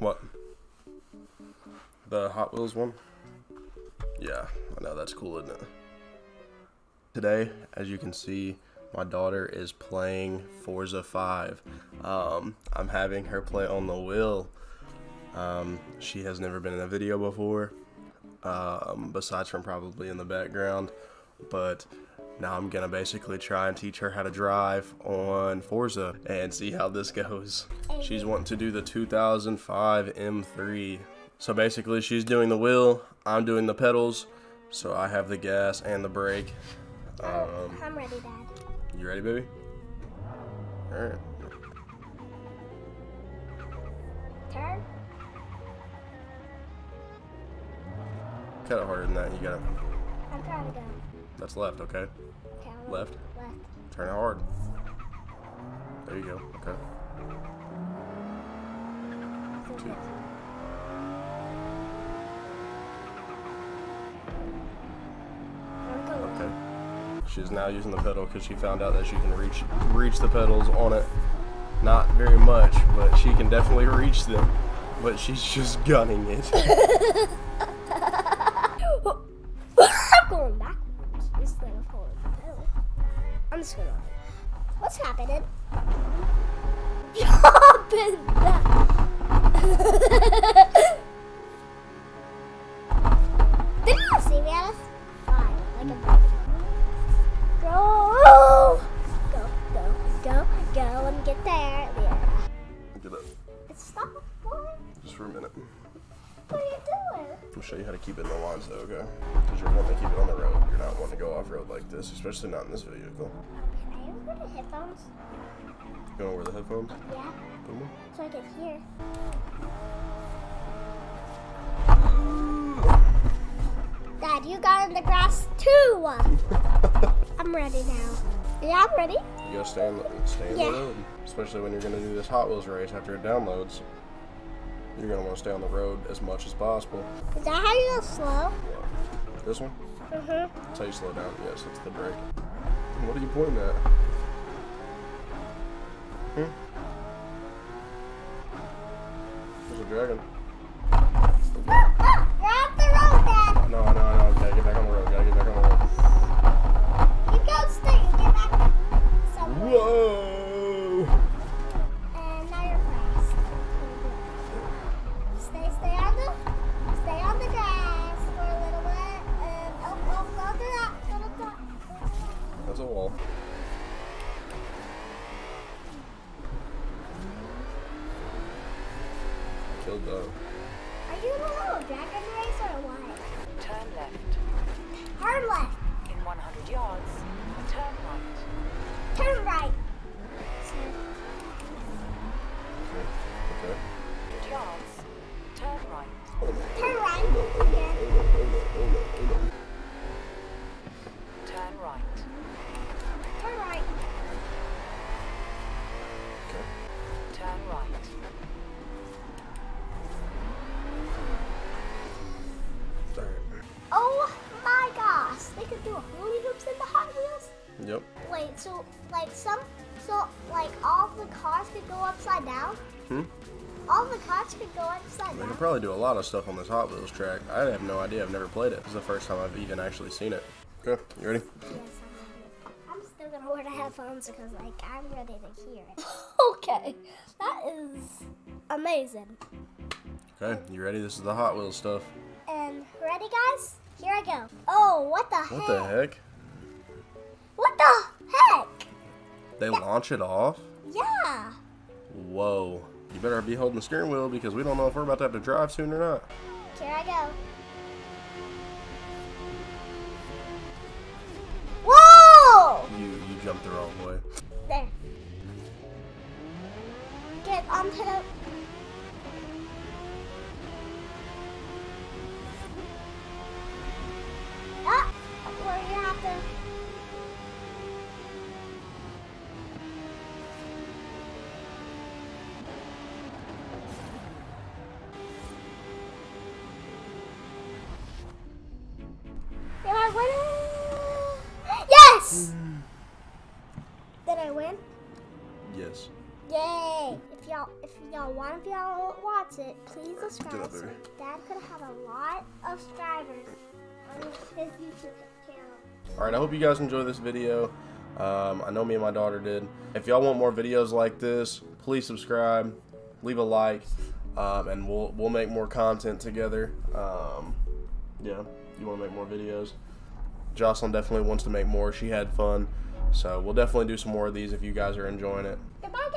What? The Hot Wheels one? Yeah, I know, that's cool, isn't it? Today, as you can see, my daughter is playing Forza 5. I'm having her play on the wheel. She has never been in a video before, besides from probably in the background. But now I'm gonna basically try and teach her how to drive on Forza and see how this goes. She's wanting to do the 2005 M3. So basically she's doing the wheel, I'm doing the pedals, so I have the gas and the brake. I'm ready, Dad. You ready, baby? All right. Turn. Cut it harder than that. You got it. I'm trying to go. That's left, okay? Okay, left. Left. Turn it hard. There you go. Okay. Two. Okay. She's now using the pedal because she found out that she can reach the pedals on it. Not very much, but she can definitely reach them. But she's just gunning it. What's happening? Did you all see me at us? Fine, like a baby. Go! Go, go, go, go, and get there. Yeah. Get up. It's stop before? Just for a minute. What are you doing? I'll show you how to keep it in the lines though, okay? Because you're wanting to keep it on the road. You're not wanting to go off-road like this, especially not in this vehicle. Can I wear the headphones? You want to wear the headphones? Yeah. Boom. So I can hear. Dad, you got in the grass too! I'm ready now. Yeah, I'm ready. You gotta stay in the road. Especially when you're gonna do this Hot Wheels race after it downloads. You're gonna want to stay on the road as much as possible. Is that how you go slow? Yeah. This one? Mm-hmm. That's how you slow down. Yes, it's the brake. What are you pointing at? There's a dragon. Look, you're off the road, Dad. No. Gotta get back on the road. You go straight and get back somewhere. Whoa! And now you're fast. Stay on the grass for a little bit. And oh, do that. That's a wall. I killed that. Are you in a little dragon race or what? Turn left. Turn left. In 100 yards, turn right. Turn right. Okay. 100 yards, turn right. Turn right. Turn right. Turn right. Okay. Turn right. Sorry. Oh my gosh! They could do hula hoops in the Hot Wheels? Yep. Wait, so like all the cars could go upside down? All the cars could go upside down? They could probably do a lot of stuff on this Hot Wheels track. I have no idea. I've never played it. It's the first time I've even actually seen it. Okay, you ready? Yes. I'm gonna wear the headphones because, like, I'm ready to hear it. Okay, that is amazing. Okay, you ready? This is the Hot Wheels stuff. And ready, guys? Here I go. Oh, what the heck? What the heck? What the heck? They launch it off? Yeah. Whoa. You better be holding the steering wheel because we don't know if we're about to have to drive soon or not. Here I go. You jumped the wrong way. There. Get on the hook. Ah! Well, you have to. Am I winning? Yes! Did I win? Yes. Yay! If y'all if y'all want to watch it, please subscribe so Dad could have a lot of subscribers on his YouTube channel. Alright, I hope you guys enjoy this video. I know me and my daughter did. If y'all want more videos like this, please subscribe, leave a like, and we'll make more content together. Yeah, you want to make more videos. Jocelyn definitely wants to make more. She had fun, so we'll definitely do some more of these if you guys are enjoying it. Goodbye.